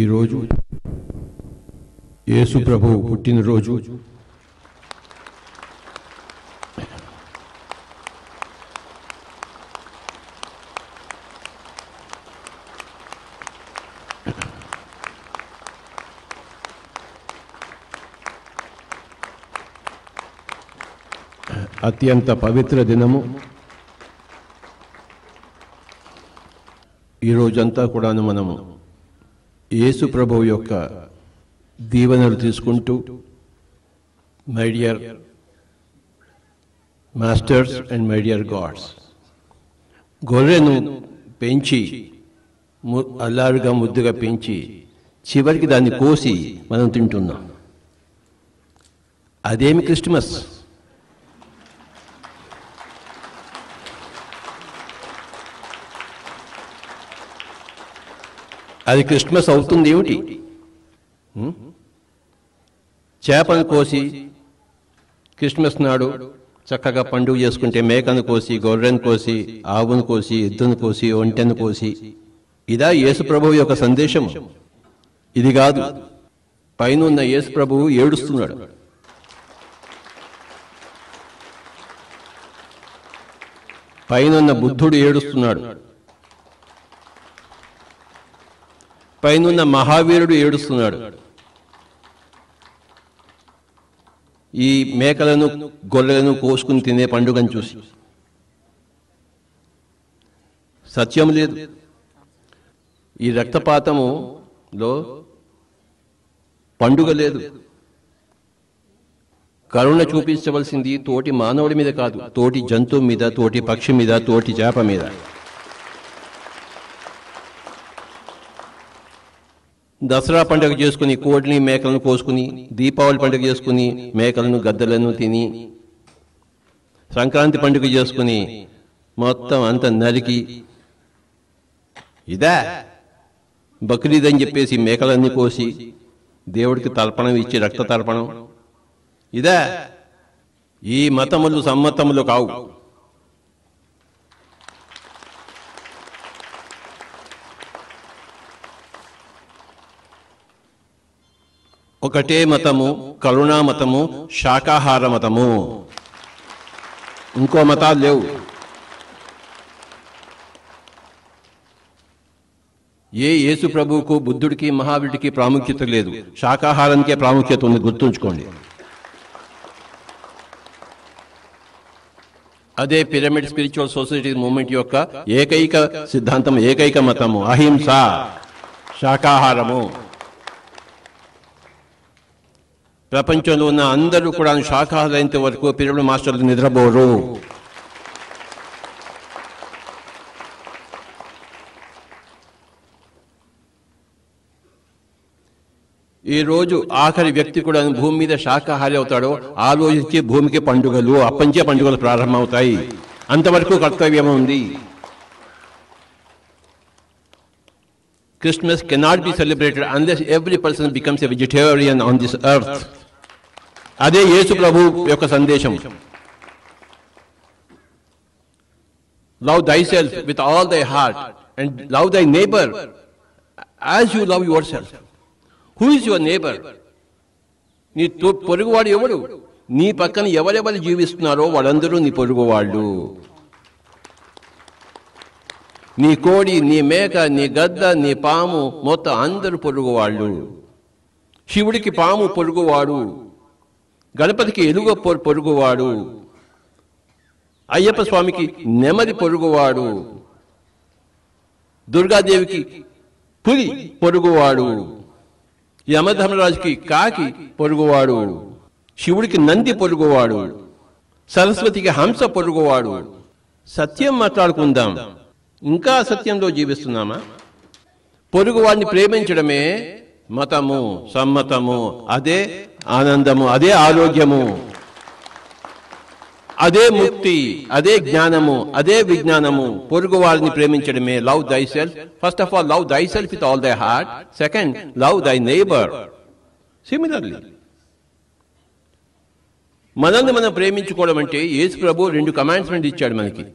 ఈ రోజు యేసు ప్రభువు పుట్టిన రోజు. అత్యంత పవిత్ర దినము. ఈ రోజంతా కూడాను మనము యేసు ప్రభువు యొక్క దీవెనలు తీసుకుంటూ, my dear masters and my dear gods, గొర్రెను పెంచి అల్లారుగా ముద్దుగా పెంచి చివరికి దాన్ని కోసి మనం తింటున్నాం. అదేమి క్రిస్మస్? అది క్రిస్మస్ అవుతుంది ఏమిటి? చేపను కోసి క్రిస్మస్ నాడు చక్కగా పండుగ చేసుకుంటే, మేకను కోసి, గొర్రెను కోసి, ఆవును కోసి, ఎద్దును కోసి, ఒంటెను కోసి, ఇదా యేసు ప్రభువు యొక్క సందేశం? ఇది కాదు. పైన ఉన్న యేసు ప్రభువు ఏడుస్తున్నాడు. పైన ఉన్న బుద్ధుడు ఏడుస్తున్నాడు. పైనున్న మహావీరుడు ఏడుస్తున్నాడు. ఈ మేకలను గొర్రెలను కోసుకుని తినే పండుగను చూసి సత్యం లేదు. ఈ రక్తపాతములో పండుగ లేదు. కరుణ చూపించవలసింది తోటి మానవుడి మీద కాదు, తోటి జంతువు మీద, తోటి పక్షి మీద, తోటి చేప మీద. దసరా పండుగ చేసుకుని కోడిని మేకలను కోసుకుని, దీపావళి పండుగ చేసుకుని మేకలను గద్దలను తిని, సంక్రాంతి పండుగ చేసుకుని మొత్తం అంత నరికి, ఇదా బక్రీద్ అని చెప్పేసి మేకలన్నీ కోసి దేవుడికి తర్పణం ఇచ్చి రక్త తర్పణం, ఇదా? ఈ మతములు సమ్మతములు కావు. ఒకటే మతము, కరుణా మతము, శాకాహార మతము. ఇంకో మతాలు లేవు. యేసు ప్రభువుకు, బుద్ధుడికి, మహావీరుడికి ప్రాముఖ్యత లేదు. శాకాహారానికే ప్రాముఖ్యత ఉంది, గుర్తుంచుకోండి. అదే పిరమిడ్ స్పిరిచువల్ సొసైటీ మూవ్మెంట్ యొక్క ఏకైక సిద్ధాంతం, ఏకైక మతము అహింస, శాకాహారము. ప్రపంచంలో ఉన్న అందరూ కూడా శాఖాహారైనంత వరకు పిరమిడ్ మాస్టర్లు నిద్రపోరు. ఈరోజు ఆఖరి వ్యక్తి కూడా భూమి మీద శాఖాహారి అవుతాడో ఆలోచించి భూమికి పండుగలు, అప్పంచే పండుగలు ప్రారంభమవుతాయి. అంతవరకు కర్తవ్యం ఉంది. Christmas cannot be celebrated unless every person becomes a vegetarian on this earth. అదే యేసు ప్రభు యొక్క సందేశం. Love thyself with all thy heart and love thy neighbor as you love yourself. Who is your neighbor? నీ పొరుగువాడు ఎవరు? నీ పక్కన ఎవరెవరు జీవిస్తున్నారో వాళ్ళందరూ నీ పొరుగువాళ్ళు. నీ కోడి, నీ మేక, నీ గద్ద, నీ పాము మొత్తం అందరూ పొరుగువాళ్ళు. శివుడికి పాము పొరుగువాడు, గణపతికి ఎలుగు పొరుగువాడు, అయ్యప్ప స్వామికి నెమలి పొరుగువాడు, దుర్గాదేవికి పులి పొరుగువాడు, యమధర్మరాజుకి కాకి పొరుగువాడు, శివుడికి నంది పొరుగువాడు, సరస్వతికి హంస పొరుగువాడు. సత్యం మాట్లాడుకుందాం. ఇంకా సత్యంలో జీవిస్తున్నామా? పొరుగు వాడిని ప్రేమించడమే మతము, సమ్మతము. అదే ఆనందము, అదే ఆరోగ్యము, అదే ముక్తి, అదే జ్ఞానము, అదే విజ్ఞానము. పొరుగు వారిని ప్రేమించడమే. Love thy self. First of all love thy self with all thy heart. Second, love thy neighbour. Similarly మనల్ని మనం ప్రేమించుకోవడం అంటే యేసు ప్రభు రెండు కమాండ్స్మెంట్ ఇచ్చాడు మనకి.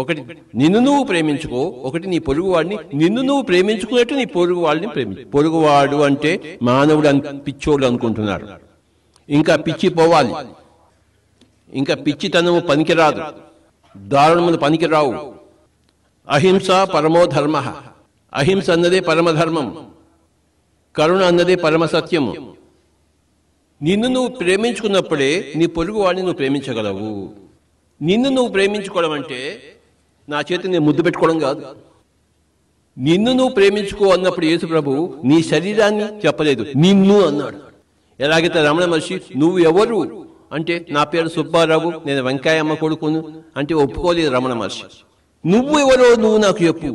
ఒకటి నిన్ను నువ్వు ప్రేమించుకో, ఒకటి నీ పొరుగువాడిని. నిన్ను నువ్వు ప్రేమించుకున్నట్టు నీ పొరుగువాడిని ప్రేమించు. పొరుగువాడు అంటే మానవుడు పిచ్చోళ్ళు అనుకుంటున్నారు. ఇంకా పిచ్చి పోవాలి. ఇంకా పిచ్చితనము పనికిరాదు, దారుణములు పనికిరావు. అహింస పరమోధర్మ. అహింస అన్నదే పరమధర్మం, కరుణ అన్నదే పరమసత్యము. నిన్ను నువ్వు ప్రేమించుకున్నప్పుడే నీ పొరుగువాడిని నువ్వు ప్రేమించగలవు. నిన్ను నువ్వు ప్రేమించుకోవడం అంటే నా చేతిని నేను ముద్దు పెట్టుకోవడం కాదు. నిన్ను నువ్వు ప్రేమించుకో అన్నప్పుడు యేసు ప్రభువు నీ శరీరాన్ని చెప్పలేదు, నిన్ను అన్నాడు. ఎలాగైతే రమణ మహర్షి నువ్వు ఎవరు అంటే నా పేరు సుబ్బారావు, నేను వెంకాయమ్మ కొడుకును అంటే ఒప్పుకోలేదు రమణ మహర్షి. నువ్వు ఎవరో నువ్వు నాకు చెప్పు.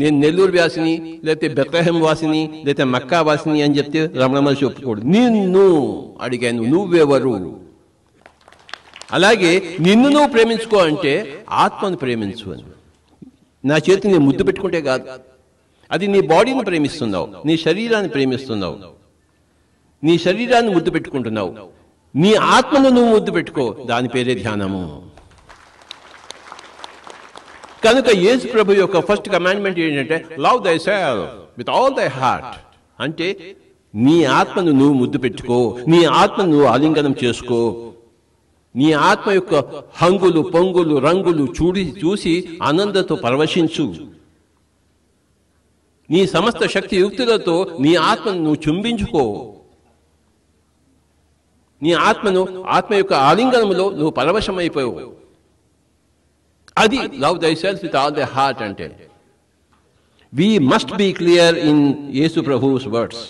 నేను నెల్లూరు వ్యాసిని, లేకపోతే బెత్లహేం వాసిని, లేకపోతే మక్కా వాసిని అని చెప్తే రమణ మహర్షి ఒప్పుకోడు. నిన్ను అడిగాను, నువ్వెవరు? అలాగే నిన్ను నువ్వు ప్రేమించుకో అంటే ఆత్మను ప్రేమించు అని. నా చేతిని నేను ముద్దు పెట్టుకుంటే కాదు, అది నీ బాడీని ప్రేమిస్తున్నావు, నీ శరీరాన్ని ప్రేమిస్తున్నావు, నీ శరీరాన్ని ముద్దు పెట్టుకుంటున్నావు. నీ ఆత్మను నువ్వు ముద్దు పెట్టుకో, దాని పేరే ధ్యానము. కనుక యేసు ప్రభు యొక్క ఫస్ట్ కమాండ్మెంట్ ఏంటంటే love thy self with all thy heart. అంటే నీ ఆత్మను నువ్వు ముద్దు పెట్టుకో, నీ ఆత్మను నువ్వు ఆలింగనం చేసుకో. నీ ఆత్మ యొక్క హంగులు పొంగులు రంగులు చూసి ఆనందంతో పరవశించు. నీ సమస్త శక్తి యుక్తులతో నీ ఆత్మను నువ్వు చుంబించుకో. నీ ఆత్మను ఆత్మ యొక్క ఆలింగనములో నువ్వు పరవశమైపోయావు. అది love thy self with all the heart అంటే. We must be clear in Yesu ప్రభుస్ వర్డ్స్.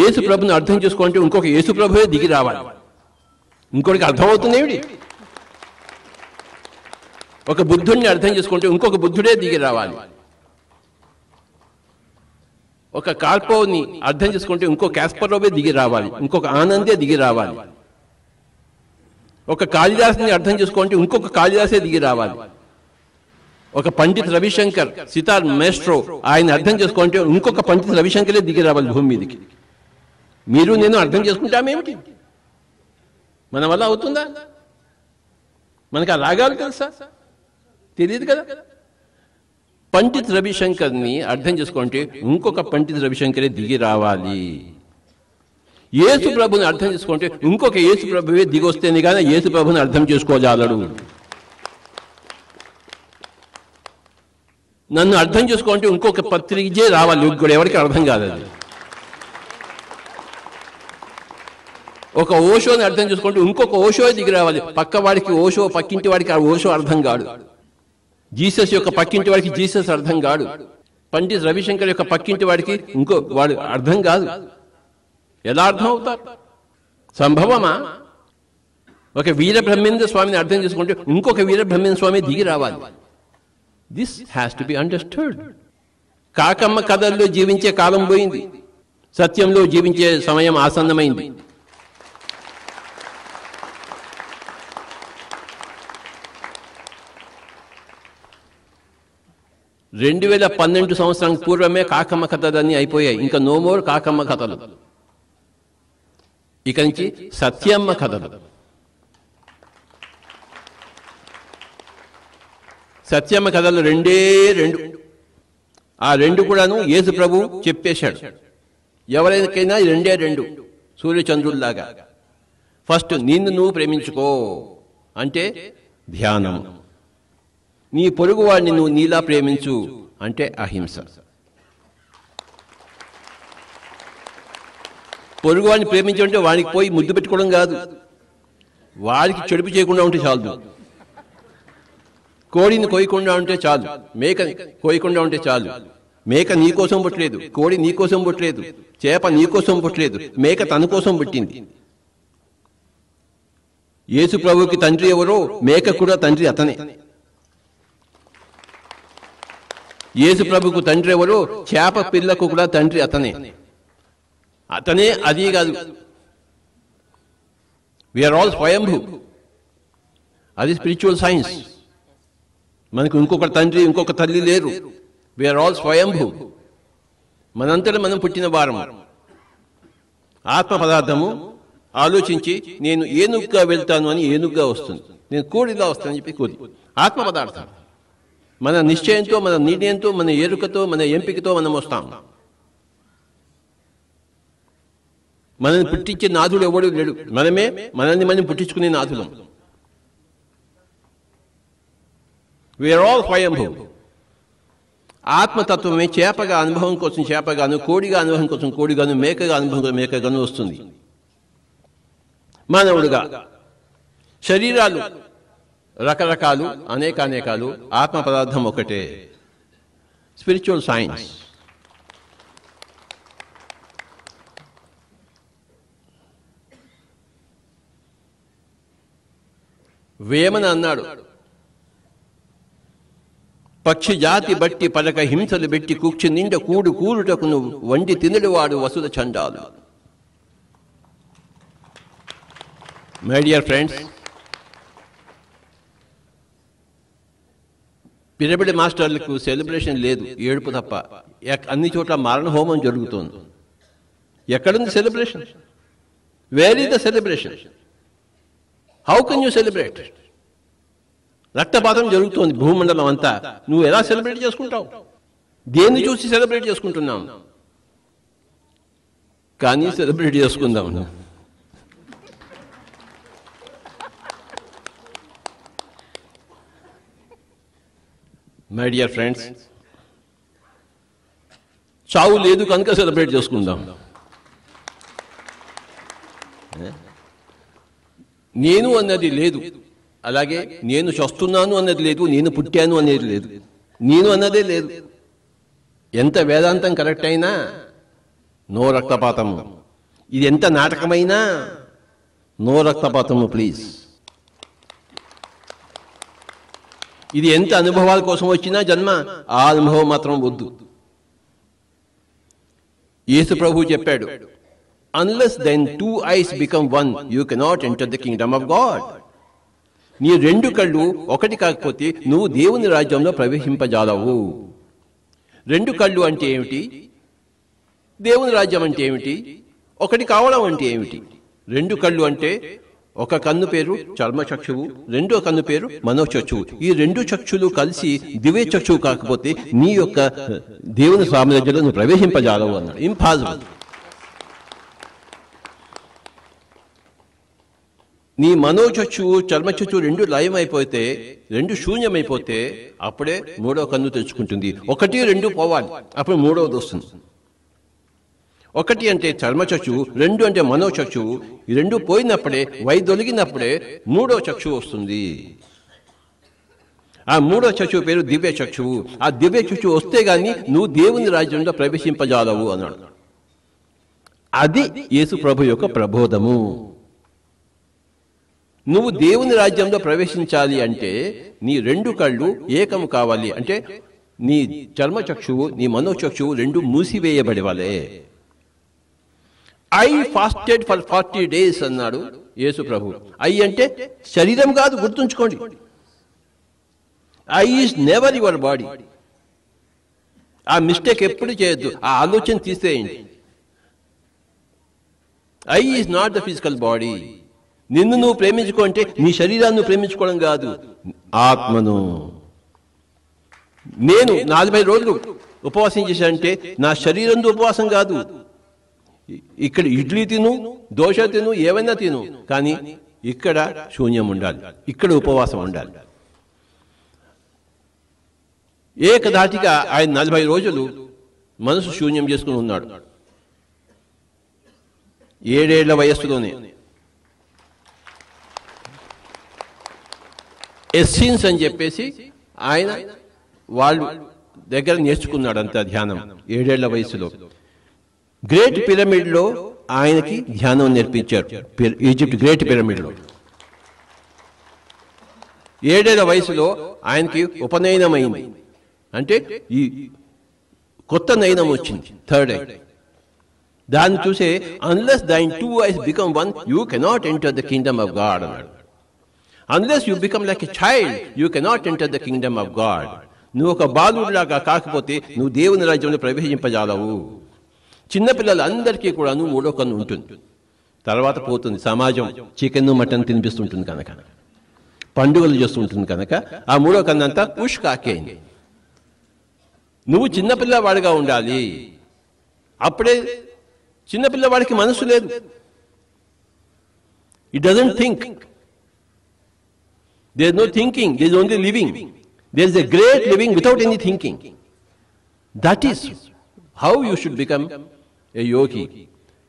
యేసు ప్రభుని అర్థం చేసుకోవాలంటే ఇంకొక యేసు ప్రభువే దిగి రావాలి. ఇంకొకటికి అర్థమవుతుందేమిటి? ఒక బుద్ధుడిని అర్థం చేసుకుంటే ఇంకొక బుద్ధుడే దిగి రావాలి. ఒక కార్పోని అర్థం చేసుకుంటే ఇంకో క్యాస్పరోవే దిగి రావాలి, ఇంకొక ఆనందే దిగి రావాలి. ఒక కాళిదాసుని అర్థం చేసుకుంటే ఇంకొక కాళిదాసే దిగి రావాలి. ఒక పండిత్ రవిశంకర్, సితార్ మేస్ట్రో, ఆయన అర్థం చేసుకుంటే ఇంకొక పండిత్ రవిశంకరే దిగి రావాలి భూమి మీదకి. మీరు నేను అర్థం చేసుకుంటామేమిటి? మన వల్ల అవుతుందా? మనకు ఆ రాగాలు తెలుసా? తెలియదు కదా. పండిత్ రవిశంకర్ని అర్థం చేసుకుంటే ఇంకొక పండిత్ రవిశంకరే దిగి రావాలి. యేసు ప్రభుని అర్థం చేసుకుంటే ఇంకొక యేసు ప్రభువే దిగి వస్తేనే కానీ యేసు ప్రభుని అర్థం చేసుకోగలడు. నన్ను అర్థం చేసుకుంటే ఇంకొక పత్రికే రావాలి, ఇంకోటి ఎవరికి అర్థం కాదు. ఒక ఓషోని అర్థం చేసుకుంటే ఇంకొక ఓషో దిగి రావాలి. పక్క వాడికి ఓషో, పక్కింటి వాడికి ఆ ఓషో అర్థం కాడు. జీసస్ యొక్క పక్కింటి వాడికి జీసస్ అర్థం కాడు. పండిత్ రవిశంకర్ యొక్క పక్కింటి వాడికి ఇంకో వాడు అర్థం కాదు. ఎలా అర్థం అవుతారు? సంభవమా? ఒక వీరబ్రహ్మేంద్ర స్వామిని అర్థం చేసుకుంటే ఇంకొక వీరబ్రహ్మేంద్ర స్వామి దిగి రావాలి. This has to be understood. కాకమ్మ కథల్లో జీవించే కాలం పోయింది, సత్యంలో జీవించే సమయం ఆసన్నమైంది. సంవత్సరానికి పూర్వమే కాకమ్మ కథలన్నీ అయిపోయాయి. ఇంకా నో మోర్ కాకమ్మ కథలు. ఇక నుంచి సత్యమ్మ కథలు. సత్యమ్మ కథలు రెండు. ఆ రెండు కూడాను యేసు ప్రభు చెప్పేశాడు. ఎవరికైనా రెండు సూర్యచంద్రుల్లాగా. ఫస్ట్ నిన్ను నువ్వు ప్రేమించుకో అంటే ధ్యానం. నీ పొరుగువాడిని నువ్వు నీలా ప్రేమించు అంటే అహింస. పొరుగువాడిని ప్రేమించమంటే వాడికి పోయి ముద్దు పెట్టుకోవడం కాదు, వాడికి చెడుపు చేయకుండా ఉంటే చాలు. కోడిని కోయకుండా ఉంటే చాలు, మేక కోయకుండా ఉంటే చాలు. మేక నీకోసం పుట్టలేదు, కోడి నీకోసం పుట్టలేదు, చేప నీకోసం పుట్టలేదు, మేక తన కోసం పుట్టింది. యేసు ప్రభువుకి తండ్రి ఎవరో, మేక కూడా తండ్రి అతనే. యేసు ప్రభుకు తండ్రి ఎవరు, చేప పిల్లకు కూడా తండ్రి అతనే. అతనే అది కాదు, వీఆర్ ఆల్ స్వయంభూ. అది స్పిరిచువల్ సైన్స్. మనకు ఇంకొక తండ్రి ఇంకొక తల్లి లేరు. వీఆర్ ఆల్ స్వయంభూ. మనంతటా మనం పుట్టిన వారము. ఆత్మ పదార్థము ఆలోచించి నేను ఏనుగ్గా వెళ్తాను అని ఏనుగ్గా వస్తుంది, నేను కోడిలా వస్తానని చెప్పి కోడి. ఆత్మ పదార్థం మన నిశ్చయంతో, మన నిర్ణయంతో, మన ఎరుకతో, మన ఎంపికతో మనం వస్తాం. మనల్ని పుట్టించే నాథుడు ఎవడూ లేడు, మనమే మనల్ని మనం పుట్టించుకునే నాథులం. వీఆర్ ఆల్ స్వయంభూ. ఆత్మతత్వమే చేపగా అనుభవం కోసం చేపగాను, కోడిగా అనుభవం కోసం కోడిగాను, మేకగా అనుభవం కోసం మేకగాను వస్తుంది. మానవుడుగా శరీరాలు రకరకాలు, అనేకానేకాలు, ఆత్మ పదార్థం ఒకటే. Spiritual science. వేమన అన్నాడు, పక్షి జాతి బట్టి పలక హింసలు పెట్టి కూర్చి నిండ కూడు కూరుటకు నువ్వు వండి తినడువాడు వసుద చండాలు. మై డియర్ ఫ్రెండ్స్, పిరమిడ్ మాస్టర్లకు సెలబ్రేషన్ లేదు, ఏడుపు తప్ప. అన్ని చోట్ల మారణ హోమం జరుగుతోంది. ఎక్కడుంది celebration? Where is the celebration? How can you celebrate? రక్తపాతం జరుగుతోంది భూమండలం అంతా, నువ్వు ఎలా సెలబ్రేట్ చేసుకుంటావు? దేన్ని చూసి సెలబ్రేట్ చేసుకుంటున్నావు? కానీ సెలబ్రేట్ చేసుకుందాం. మై డియర్ ఫ్రెండ్స్, చావు లేదు కనుక సెలబ్రేట్ చేసుకుందాం. నేను అన్నది లేదు, అలాగే నేను చస్తున్నాను అన్నది లేదు, నేను పుట్టాను అనేది లేదు, నేను అన్నదే లేదు. ఎంత వేదాంతం కరెక్ట్ అయినా నో రక్తపాతము. ఇది ఎంత నాటకమైనా నో రక్తపాతము ప్లీజ్. ఇది ఎంత అనుభవాల కోసం వచ్చినా జన్మ, ఆ అనుభవం మాత్రం వద్దు. యేసు ప్రభు చెప్పాడు, unless then two eyes become one, you cannot enter the kingdom of God. నీ రెండు కళ్ళు ఒకటి కాకపోతే నువ్వు దేవుని రాజ్యంలో ప్రవేశింపజాలవు. రెండు కళ్ళు అంటే ఏమిటి? దేవుని రాజ్యం అంటే ఏమిటి? ఒకటి కావడం అంటే ఏమిటి? రెండు కళ్ళు అంటే ఒక కన్ను పేరు చర్మచక్షువు, రెండో కన్ను పేరు మనోచక్షువు. ఈ రెండు చక్షులు కలిసి దివ్య చక్షువు కాకపోతే నీ యొక్క దేవుని సామ్రాజ్యంలో నువ్వు ప్రవేశింపజాలవు అన్నాడు. ఇంపాసిబుల్. నీ మనోచక్షువు చర్మచక్షువు రెండు లయమైపోతే, రెండు శూన్యమైపోతే అప్పుడే మూడో కన్ను తెచ్చుకుంటుంది. ఒకటి రెండు పోవాలి, అప్పుడు మూడవది వస్తుంది. ఒకటి అంటే చర్మచక్షువు, రెండు అంటే మనోచక్షువు. ఈ రెండు పోయినప్పుడే, వైదొలిగినప్పుడే మూడో చక్షువు వస్తుంది. ఆ మూడో చక్షువు పేరు దివ్య చక్షువు. ఆ దివ్య చక్షువు వస్తే గాని నువ్వు దేవుని రాజ్యంలో ప్రవేశింపజాలవు అన్నాడు. అది యేసు ప్రభు యొక్క ప్రబోధము. నువ్వు దేవుని రాజ్యంలో ప్రవేశించాలి అంటే నీ రెండు కళ్ళు ఏకం కావాలి. అంటే నీ చర్మచక్షువు, నీ మనోచక్షువు రెండు మూసివేయబడేవాలే. ఐ ఫాస్టెడ్ ఫర్ 40 days అన్నాడు యేసు ప్రభు. ఐ అంటే శరీరం కాదు, గుర్తుంచుకోండి. I is never your body. ఆ మిస్టేక్ ఎప్పుడు చేయొద్దు, ఆ ఆలోచన తీసేయండి. I is not the physical body. నిన్ను నువ్వు ప్రేమించుకో అంటే నీ శరీరాన్ని ప్రేమించుకోవడం కాదు, ఆత్మను. నేను 40 రోజులు ఉపవాసం చేశానంటే నా శరీరంతో ఉపవాసం కాదు. ఇక్కడ ఇడ్లీ తిను, దోశ తిను, ఏమైనా తిను, కానీ ఇక్కడ శూన్యం ఉండాలి, ఇక్కడ ఉపవాసం ఉండాలి. ఏకధాటిగా ఆయన 40 రోజులు మనసు శూన్యం చేసుకుని ఉన్నాడు. 7 ఏళ్ల వయస్సులోనే ఎస్సీన్స్ అని చెప్పేసి ఆయన వాళ్ళు దగ్గర నేర్చుకున్నాడు అంత ధ్యానం 7 ఏళ్ల వయసులో. గ్రేట్ పిరమిడ్లో ఆయనకి ధ్యానం నేర్పించారు, ఈజిప్ట్ గ్రేట్ పిరమిడ్లో. 7 ఏళ్ల వయసులో ఆయనకి ఉపనయనం అయింది, అంటే ఈ కొత్త నయనం వచ్చింది, థర్డ్ ఐ. దాన్ని చూసే unless thine two eyes become one you cannot enter the kingdom of God అన్నాడు. Unless you become like a child, you cannot enter the kingdom of God. నువ్వు ఒక బాలుడిలాగా కాకపోతే నువ్వు దేవుని రాజ్యంలో ప్రవేశింపజాలవు. చిన్నపిల్లలందరికీ కూడాను మూడో కన్ను ఉంటుంది, తర్వాత పోతుంది. సమాజం చికెన్ మటన్ తినిపిస్తుంటుంది కనుక, పండుగలు చేస్తుంటుంది కనుక ఆ మూడో కన్నంతా ఉష్కాకే అయింది. నువ్వు చిన్నపిల్లవాడిగా ఉండాలి. అప్పుడే చిన్నపిల్లవాడికి మనసు లేదు. It doesn't think. There is no thinking. There is only living. There is a great living without any thinking. That is how you should become a yogi.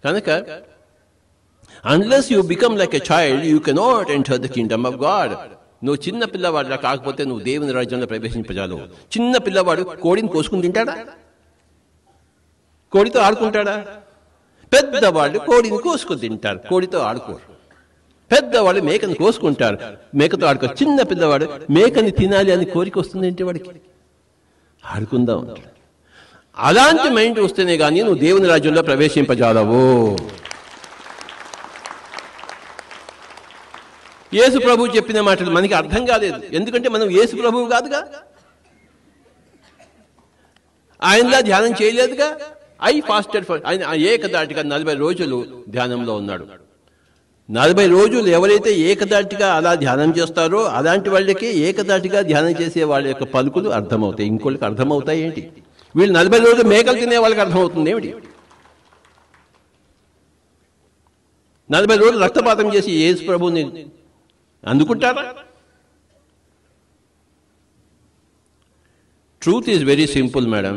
Kanaka, unless you become like a child, you cannot enter the kingdom of God. No chinna pillavadu kaakapote nu devuni rajyanlo pravesinchagalavu. Chinna pillavadu kodini kosukuni tintada? Kodito aadukuntada? Pedda vallu kodini kosukuni tintaru, kodito aadukoru. పెద్దవాళ్ళు మేకను కోసుకుంటారు, మేకతో ఆడుకో. చిన్న పిల్లవాడు మేకని తినాలి అని కోరిక వస్తుంది ఏంటి వాడికి? ఆడుకుందాం అంటాడు. అలాంటి మైండ్ వస్తేనే కానీ నువ్వు దేవుని రాజ్యంలో ప్రవేశింపజాలవు. యేసు ప్రభు చెప్పిన మాటలు మనకి అర్థం కాలేదు, ఎందుకంటే మనం యేసు ప్రభువు కాదుగా, ఆయనలా ధ్యానం చేయలేదుగా. ఐ ఫాస్టెడ్ ఫర్, ఆయన ఏకదాటిగా 40 రోజులు ధ్యానంలో ఉన్నాడు. 40 రోజులు ఎవరైతే ఏకదాటిగా అలా ధ్యానం చేస్తారో అలాంటి వాళ్ళకి ఏకదాటిగా ధ్యానం చేసే వాళ్ళ యొక్క పలుకులు అర్థమవుతాయి, ఇంకోళ్ళకి అర్థమవుతాయి ఏంటి? వీళ్ళు 40 రోజులు మేకలు తినే వాళ్ళకి అర్థమవుతుంది ఏమిటి? 40 రోజులు రక్తపాతం చేసి యేసు ప్రభువుని అందుకుంటారా? Truth is very simple madam,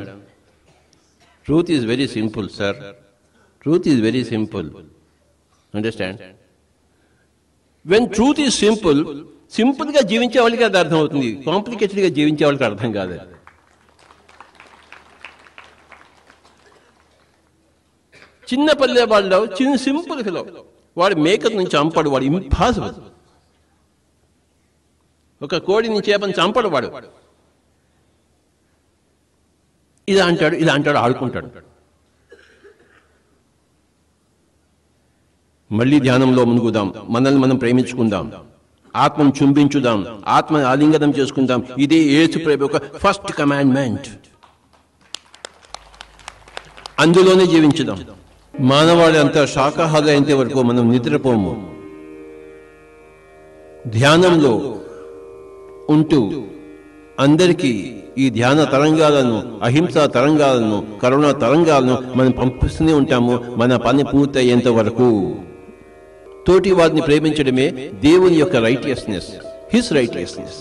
truth is very simple sir, truth is very simple. Understand? When truth is simple, సింపుల్గా జీవించే వాళ్ళకి అది అర్థం అవుతుంది, కాంప్లికేటెడ్గా జీవించే వాళ్ళకి అర్థం కాదు. చిన్న పల్లె వాళ్ళు చిన్న సింపుల్ హలో వాడు మేకప్ నుంచి చంపడు, వాడు ఇంపాసిబుల్. ఒక కోడి నుంచి చేపని చంపడు వాడు. ఇలా అంటాడు, ఇలా అంటాడు, ఆడుకుంటాడు. మళ్ళీ ధ్యానంలో మునుగుదాం, మనల్ని మనం ప్రేమించుకుందాం, ఆత్మను చుంబించుదాం, ఆత్మను ఆలింగనం చేసుకుందాం. ఇదే యేసు ప్రభు యొక్క ఫస్ట్ కమాండ్మెంట్. అందులోనే జీవించుదాం. మానవాళి అంతా శాకాహారులు అయితే వరకు మనం నిద్రపోము. ధ్యానంలో ఉంటూ అందరికీ ఈ ధ్యాన తరంగాలను, అహింసా తరంగాలను, కరుణా తరంగాలను మనం పంపిస్తూనే ఉంటాము మన పని పూర్తయ్యేంత వరకు. తోటి వారిని ప్రేమించడమే దేవుని యొక్క righteousness, his righteousness.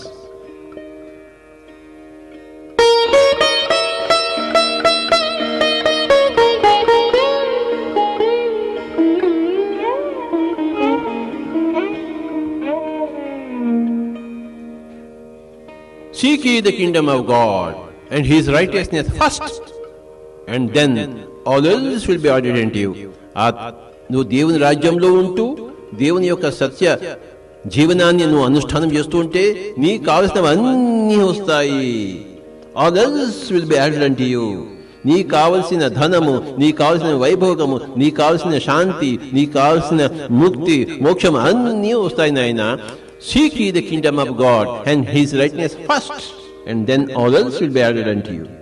Seek ye the kingdom of God and his righteousness first, and then all else will be added unto you. నువ్వు దేవుని రాజ్యంలో ఉంటూ దేవుని యొక్క సత్య జీవనాన్ని నువ్వు అనుష్ఠానం చేస్తూ ఉంటే నీకు కావలసినవన్నీ వస్తాయి. All else will be added unto you. నీకు కావలసిన ధనము, నీకు కావలసిన వైభోగము, నీకు కావలసిన శాంతి, నీకు కావలసిన ముక్తి, మోక్షం అన్నీ వస్తాయి నాయన. Seek ye the kingdom of God and his righteousness first, and then all else will be added unto you.